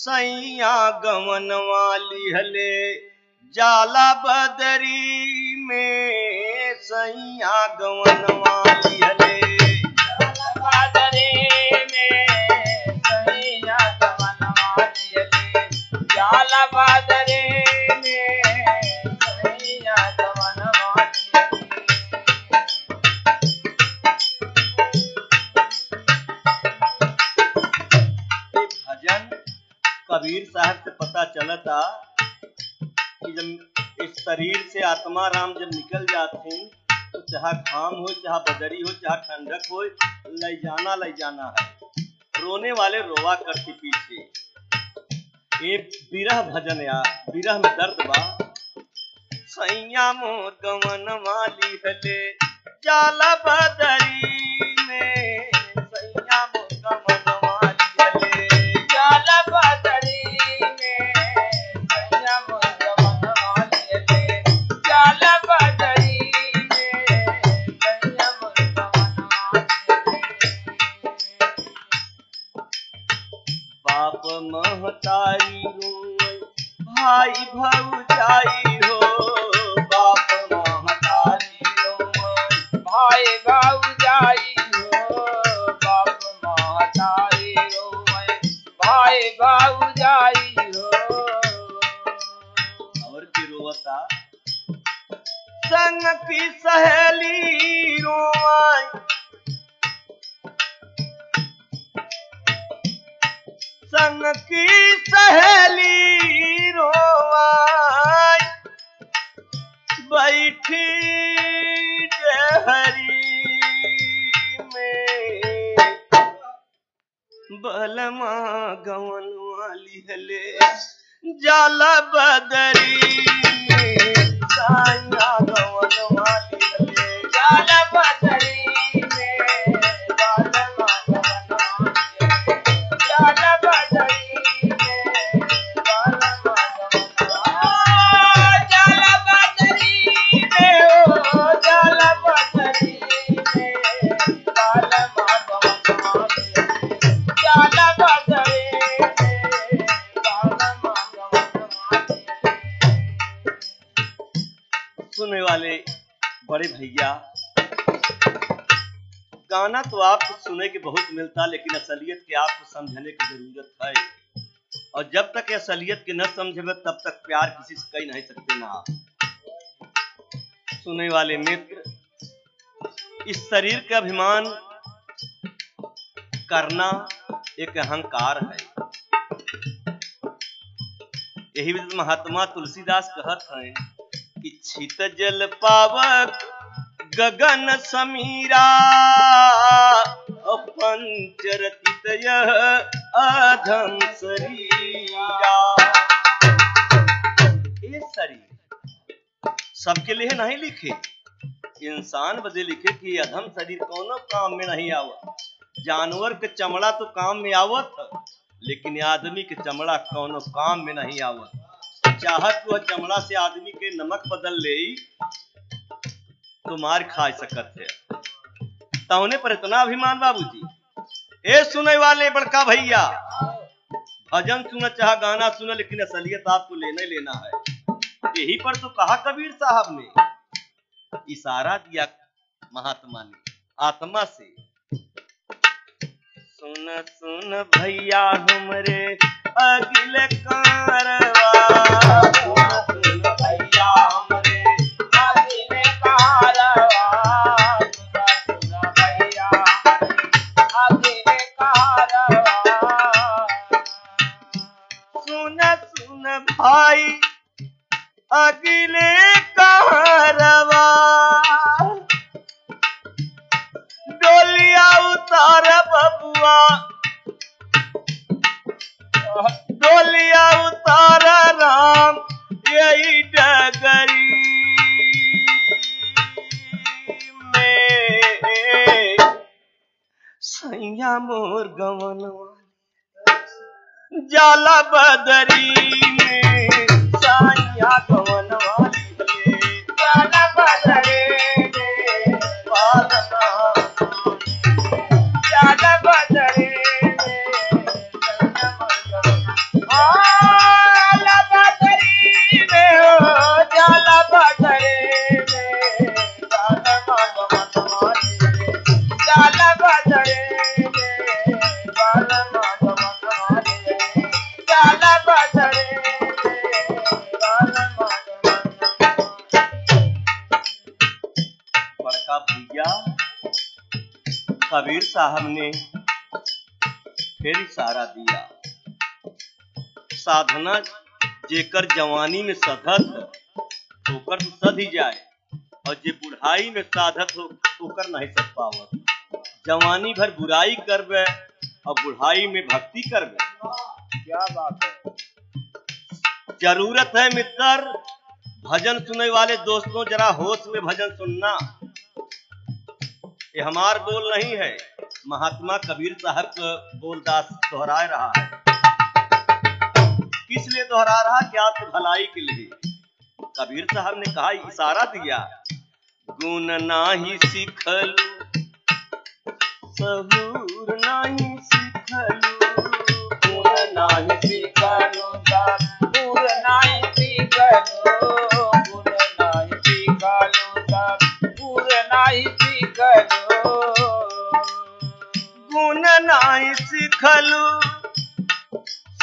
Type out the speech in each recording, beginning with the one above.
सैया गवनवा ले जाला बदरी में, सैया गवनवा ले जाला बदरी में, सैया गवनवा ले जाला बदरी में। कबीर साहब से पता चला था कि जब इस शरीर से आत्मा राम जब निकल जाते हैं तो चाहे घाम हो, चाहे बदरी हो, चाहे ठंडक हो, ले जाना है। रोने वाले रोवा करती पीछे, एक बिरह भजन यार, बिरह में दर्द बा। सैया गवनवा ले जाला बदरी में, सैया गवनवा ले जाला बदरी। बाप महतारी हो भाई भौजाई हो, बाप महतारी हो भाई भौजाई हो, बाप महतारी हो भाई भौजाई हो। और की रोवता संग की सहेली रोवाई, संग की सहेली रोवाई, बैठी डेहरी में। बलमा गवनवा ले जाला बदरी में, सैया गवनवा ले जाला बदरी। सुनने वाले बड़े भैया, गाना तो आपको सुने के बहुत मिलता, लेकिन असलियत के आपको समझने की जरूरत है। और जब तक असलियत के न समझे तब तक प्यार किसी से कह नहीं सकते ना आप। सुनने वाले मित्र, इस शरीर का अभिमान करना एक अहंकार है। यही महात्मा तुलसीदास कहत हैं कि छित जल पावक गगन समीरा, पंचरतित यह अधम शरीरा। ये शरीर सबके लिए नहीं लिखे, इंसान बदे लिखे कि अधम शरीर कोनो काम में नहीं आवत। जानवर के चमड़ा तो काम में आवत, लेकिन आदमी के चमड़ा कोनो काम में नहीं आवत। चाहत वह चमड़ा से आदमी के नमक बदल ले तो मार खा सकत है। तौने पर इतना अभिमान बाबूजी। ए सुने वाले बड़का भैया, भजन सुना चाहे गाना सुना, लेकिन असलियत आपको लेना ही लेना है। यही पर तो कहा कबीर साहब ने, इशारा दिया महात्मा ने आत्मा से। सुन सुन भैया हमरे अगिले कारवा, सुन भैया हमरे अगिले कारवा। सुन सुन भाई अगिले कारवा, डोलिया उतार बबुआ, डोलिया उतार राम यही डगरी में। सैया गवनवा ले जाला बदरी में, सैया गवनवा ले जाला बदरी में, जाला बदरी में। कबीर साहब ने फिर इशारा दिया, साधना जेकर जवानी में सधत होकर तो सध ही जाए, और जे बुढ़ाई में साधत होकर नहीं सध पावत। जवानी भर बुराई करवे और बुढ़ाई में भक्ति करवे। क्या बात है। जरूरत है मित्र भजन सुनने वाले दोस्तों, जरा होश में भजन सुनना। ये हमार बोल नहीं है, महात्मा कबीर साहब का बोलदास दोहरा रहा है। किस लिए दोहरा रहा? क्या आपकी भलाई के लिए। कबीर साहब ने कहा, इशारा दिया, गुण नाही सिखल सबूर नाही सिखल, गुण नाही सिखल सबूर नाही सिखल, गुण नहीं सिखलू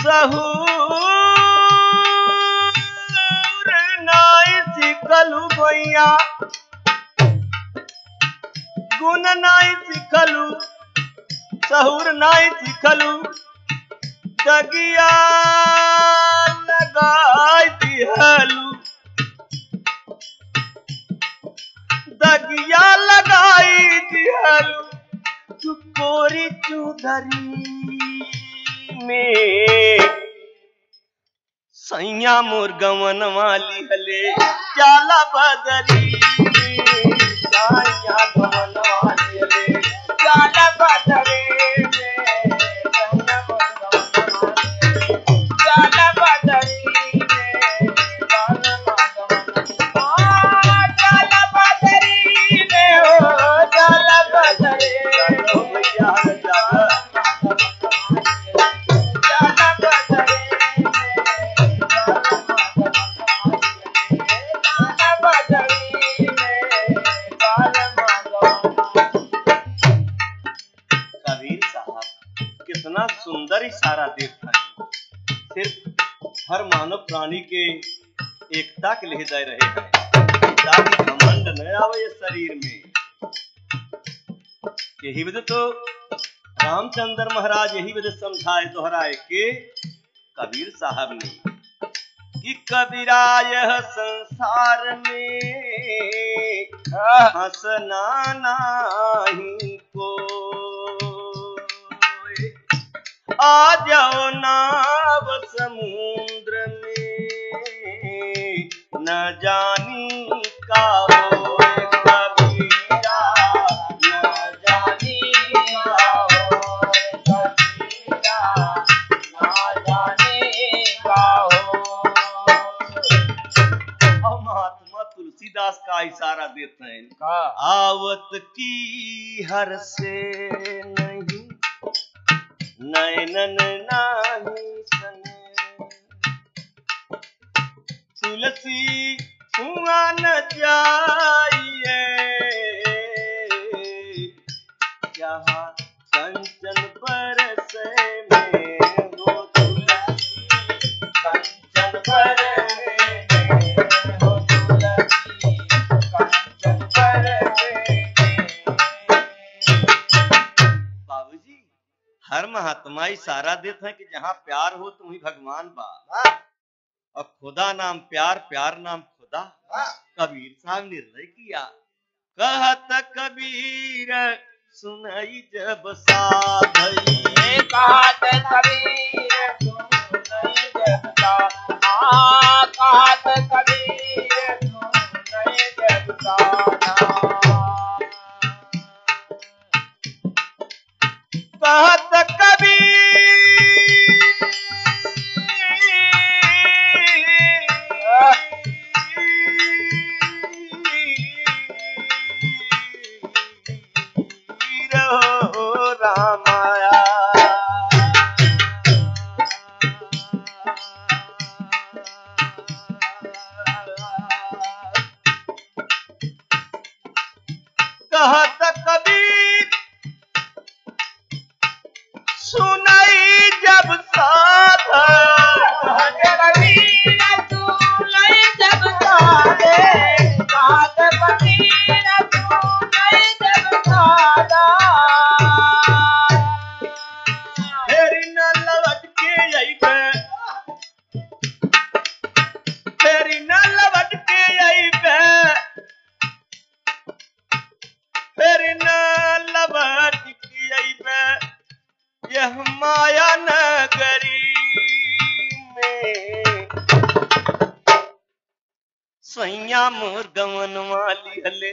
सहूर नहीं सिखलू भैया, गुण नहीं सिखलू सहूर नहीं सिखलू, तगिया लगाई दिहलू, तगिया लगाई दिहलू, कोरी चौधरी में सैया गवनवा ले जाला बदरी में, सैया गवनवा ले जाला बदरी में, सैया गवनवा जाला बदरी में, जाला बदरी में, हो जाला बदरी सारा देखता है। सिर्फ हर मानव प्राणी के एकता के लिए दे रहे हैं, घमंड न आवे ये शरीर में। यही वजह तो रामचंद्र महाराज यही वजह समझाए दोहराए के कबीर साहब ने कि कबीरा यह संसार में हंसना नहीं को, आ जाओ नाव समुद्र में न जानी का होए कबीरा, न जानी का होए कबीरा, न जानी का होए। और महात्मा तुलसीदास का इशारा देते हैं, आवत की हर से नहीं नैनन नाही सने, तुलसी हुआ न जाइए यहाँ कंचन बरस में, हो तुलसी कंचन बरस में, हो तुलसी कंचन बरस में। बाबूजी हर महात्मा इशारा देते हैं कि जहाँ प्यार हो तुम ही भगवान बा, और खुदा नाम प्यार, प्यार नाम खुदा। कबीर साहब निर्णय किया, कहत कबीर सुनाई जब साधई, कहत कबीर सुनाई जब साधई, कहत कबीर सुनाई जब साधई, कहत कबीर हो रामाया। माया नगरी में सैया गवनवा ले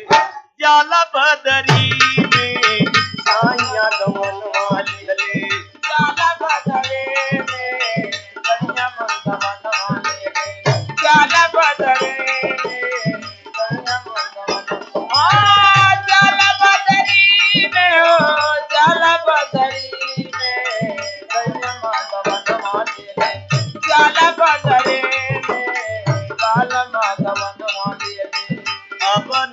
जाला बदरी में सैया गवनवा ले जाला बदरी में सैया गवनवा ले जाला बदरी अपन